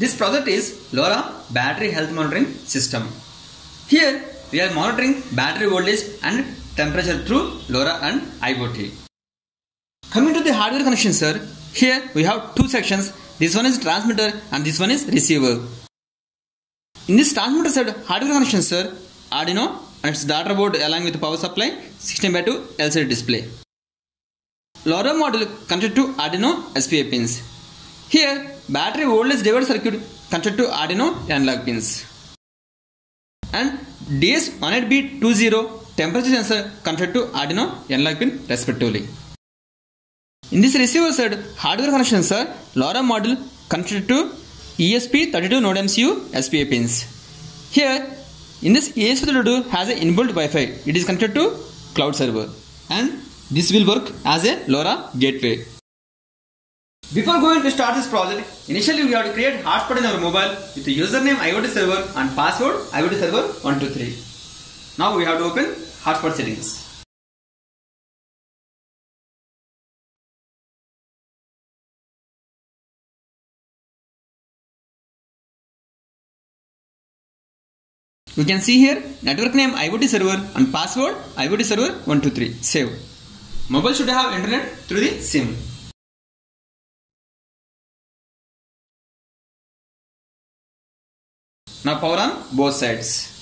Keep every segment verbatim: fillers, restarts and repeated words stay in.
This project is LoRa battery health monitoring system. Here we are monitoring battery voltage and temperature through LoRa and IoT. Coming to the hardware connection, sir, here we have two sections. This one is transmitter and this one is receiver. In this transmitter side hardware connection, sir, Arduino and its daughter board along with power supply, sixteen by two L C D display. LoRa module connected to Arduino S P I pins. Here battery voltage divider circuit connected to Arduino analog pins. And D S eighteen B twenty temperature sensor connected to Arduino analog pin respectively. In this receiver side hardware connection, sir, LoRa module connected to E S P thirty-two NodeMCU S P I pins. Here in this E S P thirty-two has an inbuilt Wi Fi. It is connected to cloud server and this will work as a LoRa gateway. Before going to start this project, initially we have to create hotspot in our mobile with the username IoT server and password IoT server one two three. Now we have to open hotspot settings. We can see here network name IoT server and password IoT server one two three. Save. Mobile should have internet through the SIM. Now power on both sides.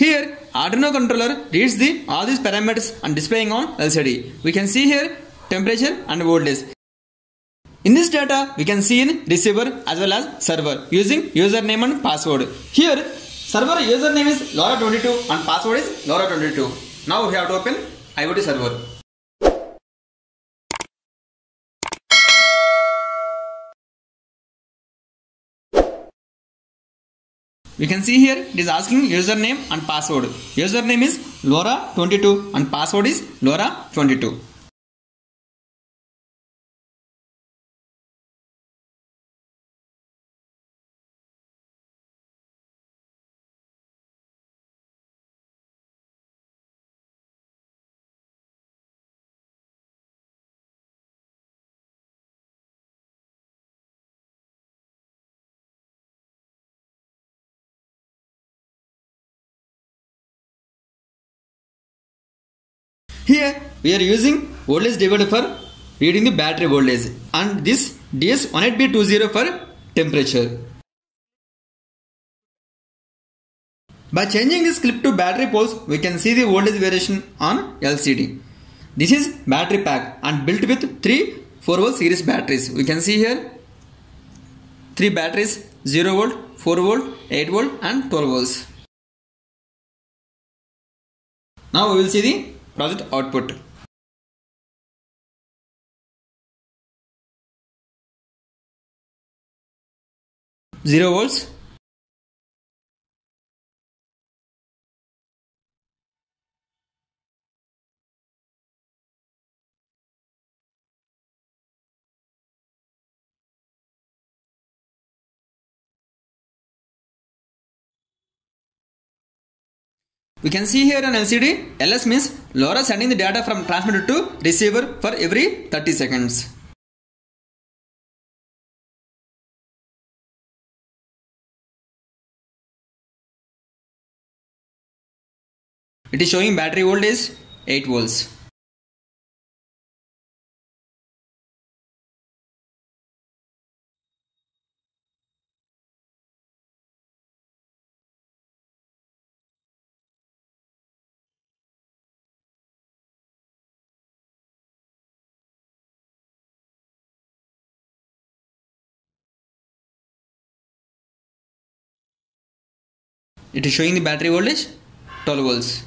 Here Arduino controller reads the all these parameters and displaying on L C D. We can see here temperature and voltage. In this data we can see in receiver as well as server using username and password. Here server username is LoRa twenty-two and password is LoRa twenty-two. Now we have to open IoT server. We can see here it is asking username and password. Username is LoRa twenty-two and password is LoRa twenty-two. Here we are using voltage divider for reading the battery voltage and this D S eighteen B twenty for temperature. By changing this clip to battery poles, we can see the voltage variation on L C D. This is battery pack and built with three four volt series batteries. We can see here three batteries, zero volt, four volt, eight volt and twelve volts. Now we will see the project output. zero volts. We can see here on L C D, L S means LoRa sending the data from transmitter to receiver for every thirty seconds. It is showing battery voltage eight volts. It is showing the battery voltage twelve volts.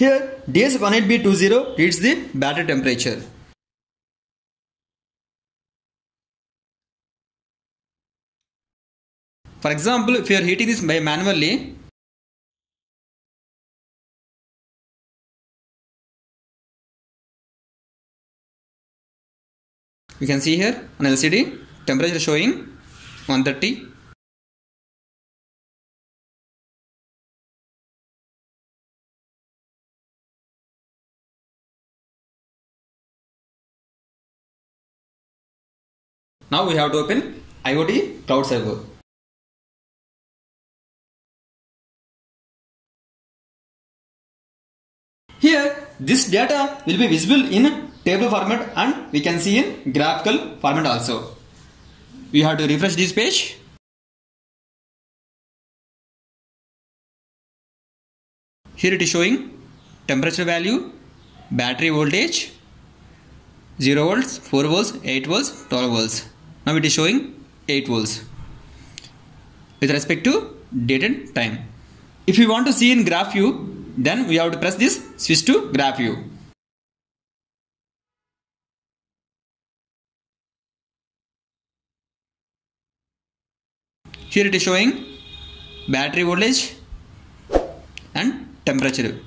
Here D S one eight B two zero reads the battery temperature. For example, if you are heating this by manually, you can see here on L C D temperature showing one thirty. Now we have to open IoT cloud server. Here this data will be visible in table format and we can see in graphical format also. We have to refresh this page. Here it is showing temperature value, battery voltage, zero volts, four volts, eight volts, twelve volts. Now it is showing eight volts with respect to date and time. If you want to see in graph view, then we have to press this switch to graph view. Here it is showing battery voltage and temperature.